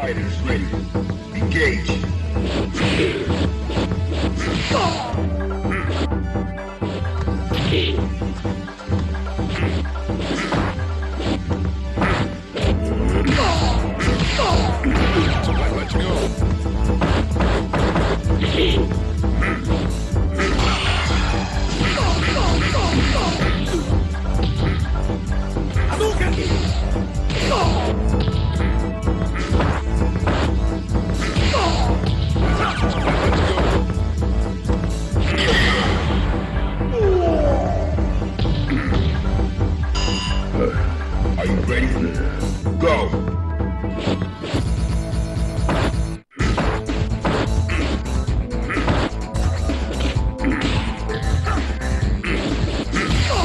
Fighters ready. Engage. Let's go. Are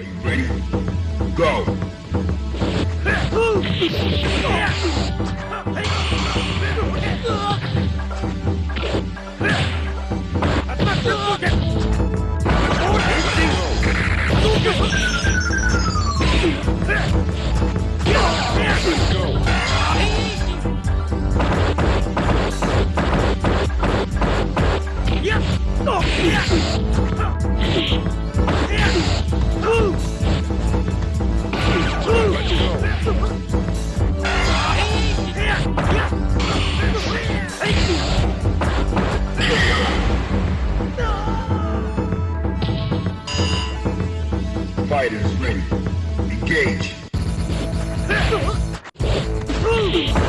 you ready? Go! Let's go. fighters ready. Engage. Let's go. Go! Let's go!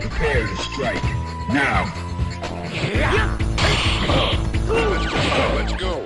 Prepare to strike now. Let's go. Let's go.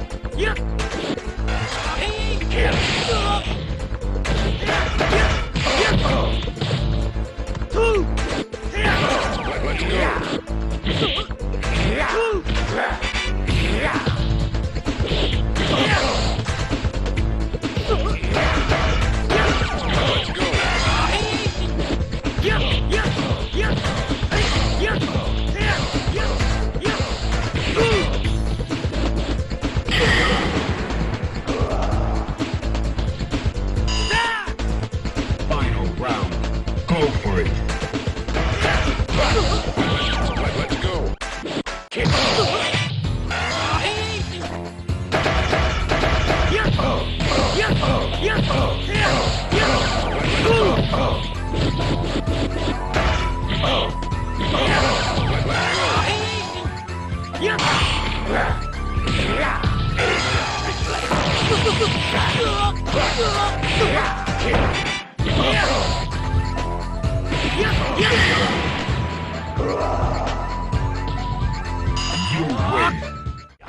You win.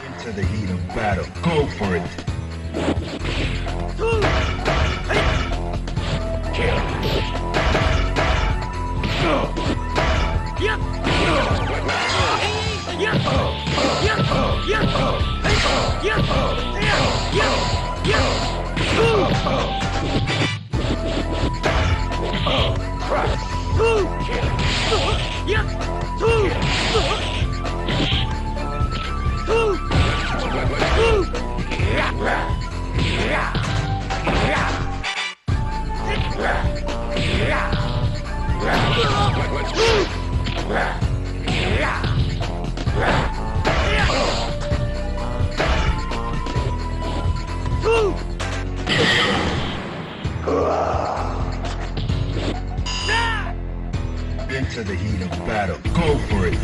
Into the heat of battle. Go for it. Into the heat of battle. Go for it.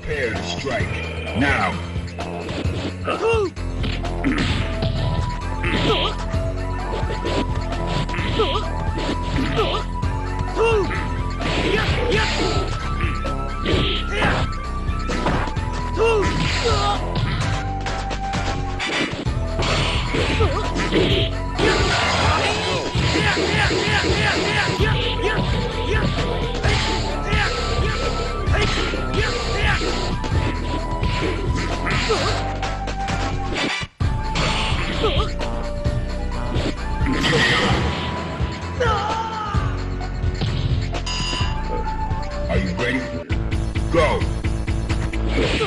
Prepare to strike now. Are you ready? Go! Let's go!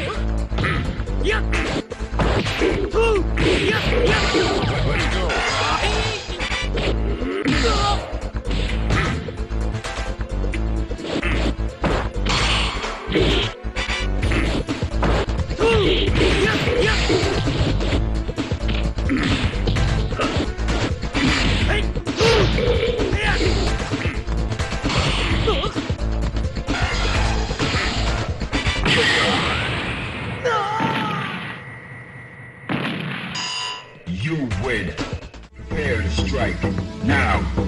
You win. Prepare to strike now. Go!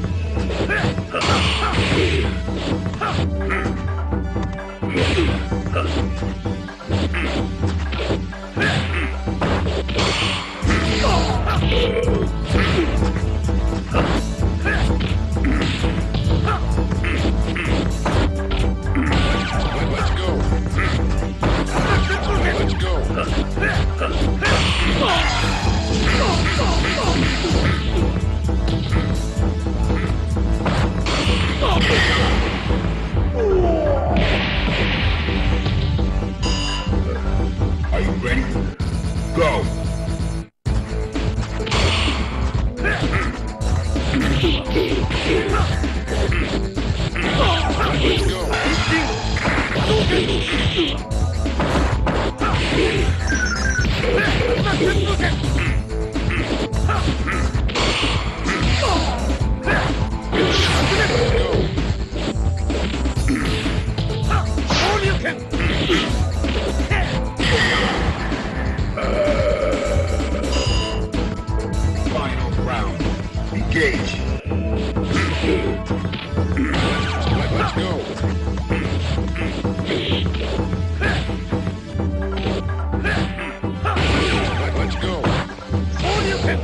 Engage. Let's go. Let's go. All you can.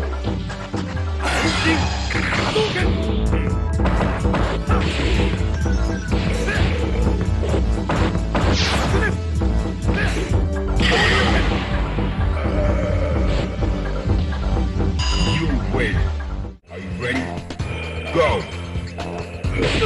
You win. Ready? Go! Let's go!